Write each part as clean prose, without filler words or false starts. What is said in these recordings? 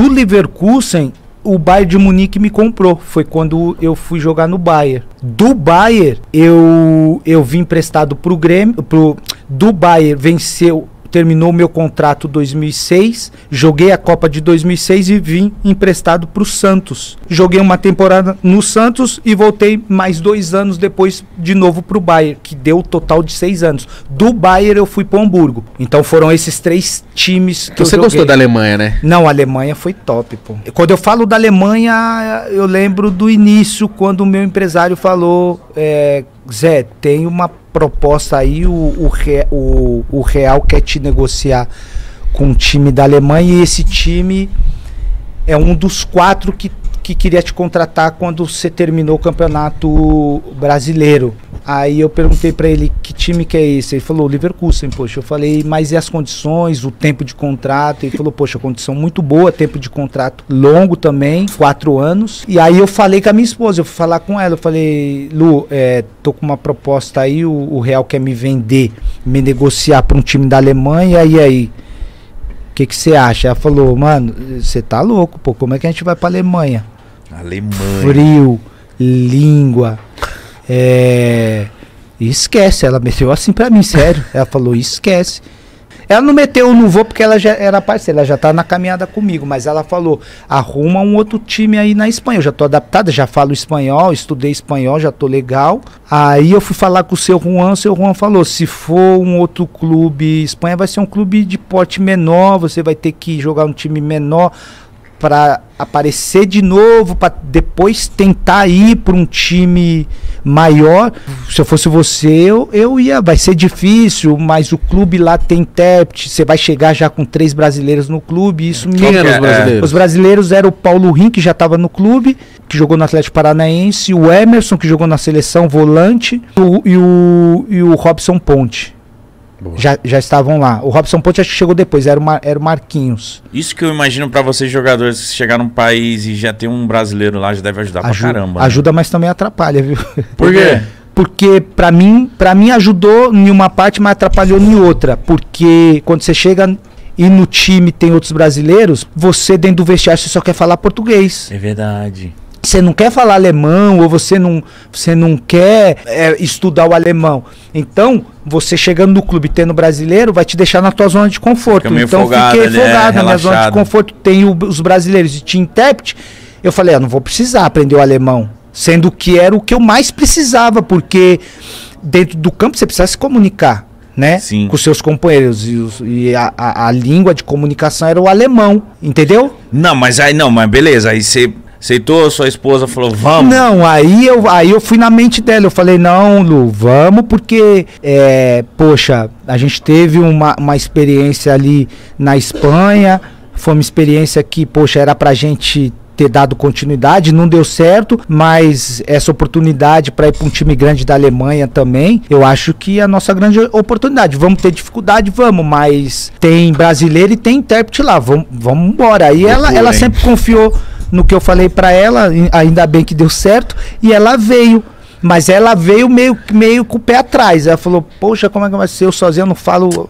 do Leverkusen, o Bayern de Munique me comprou. Foi quando eu fui jogar no Bayern. Do Bayern, eu vim emprestado pro Grêmio. Do Bayern, terminou o meu contrato em 2006. Joguei a Copa de 2006 e vim emprestado pro Santos. Joguei uma temporada no Santos e voltei mais 2 anos depois de novo pro Bayern, que deu o total de 6 anos. Do Bayern eu fui pro Hamburgo. Então foram esses 3 times que eu joguei. Você gostou da Alemanha, né? Não, a Alemanha foi top, pô. Quando eu falo da Alemanha, eu lembro do início, quando o meu empresário falou... Zé, tem uma proposta aí, o Real quer te negociar com o time da Alemanha, e esse time é um dos 4 que queria te contratar quando você terminou o Campeonato Brasileiro. Aí eu perguntei pra ele, que time que é esse? Ele falou, Leverkusen, poxa. Eu falei, mas e as condições, o tempo de contrato? Ele falou, poxa, condição muito boa, tempo de contrato longo também, 4 anos. E aí eu falei com a minha esposa, eu fui falar com ela, eu falei, Lu, tô com uma proposta aí, o Real quer me vender, me negociar pra um time da Alemanha, e aí? O que você acha? Ela falou, mano, você tá louco, pô, como é que a gente vai pra Alemanha? Alemanha. Frio, língua... esquece, ela meteu assim pra mim, sério. Ela falou, esquece. Ela não meteu, não vou, porque ela já era parceira, ela já tá na caminhada comigo, mas ela falou, arruma um outro time aí na Espanha. Eu já tô adaptada, já falo espanhol, estudei espanhol, já tô legal. Aí eu fui falar com o seu Juan falou, se for um outro clube, Espanha vai ser um clube de porte menor, você vai ter que jogar um time menor pra aparecer de novo, pra depois tentar ir pra um time maior. Se eu fosse você, eu ia. Vai ser difícil, mas o clube lá tem intérprete. Você vai chegar já com 3 brasileiros no clube. Isso me... Quem eram os brasileiros? Os brasileiros eram o Paulo Rinho, que já estava no clube, que jogou no Atlético Paranaense, o Emerson, que jogou na seleção, volante, e o Robson Ponte. Já estavam lá. O Robson Ponte acho que chegou depois, era o Marquinhos. Isso que eu imagino pra vocês jogadores que chegaram num país e já tem um brasileiro lá, já deve ajudar pra caramba. Ajuda, né? Mas também atrapalha, viu? Por quê? Porque pra mim ajudou em uma parte, mas atrapalhou em outra. Porque quando você chega e no time tem outros brasileiros, você dentro do vestiário você só quer falar português. É verdade. Você não quer falar alemão, ou você não quer estudar o alemão. Então, você chegando no clube tendo brasileiro, vai te deixar na tua zona de conforto. Fica meio folgado, fiquei folgado na minha zona de conforto. Tem os brasileiros e tinha intérprete. Eu falei, não vou precisar aprender o alemão. Sendo que era o que eu mais precisava, porque dentro do campo você precisa se comunicar, né? Sim. Com seus companheiros. E a língua de comunicação era o alemão, entendeu? Não, mas aí não, mas beleza, aí você... Aceitou, sua esposa falou, vamos? Não, aí eu fui na mente dela, eu falei, não, Lu, vamos, porque, poxa, a gente teve uma experiência ali na Espanha, foi uma experiência que, poxa, era pra gente ter dado continuidade, não deu certo, mas essa oportunidade para ir para um time grande da Alemanha também, eu acho que é a nossa grande oportunidade. Vamos ter dificuldade, vamos, mas tem brasileiro e tem intérprete lá, vamos embora. Aí ela sempre confiou no que eu falei pra ela, ainda bem que deu certo, e ela veio. Mas ela veio meio com o pé atrás. Ela falou, poxa, como é que vai ser? Eu sozinho não falo...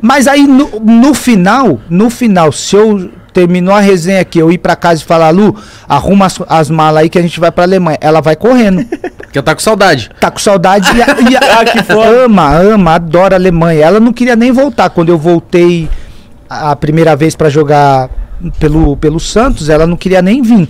Mas aí, no final, se eu terminou a resenha aqui, eu ir pra casa e falar, Lu, arruma as malas aí que a gente vai pra Alemanha. Ela vai correndo. Porque ela tá com saudade. Tá com saudade e ama, adora a Alemanha. Ela não queria nem voltar. Quando eu voltei a primeira vez pra jogar... Pelo Santos, ela não queria nem vir.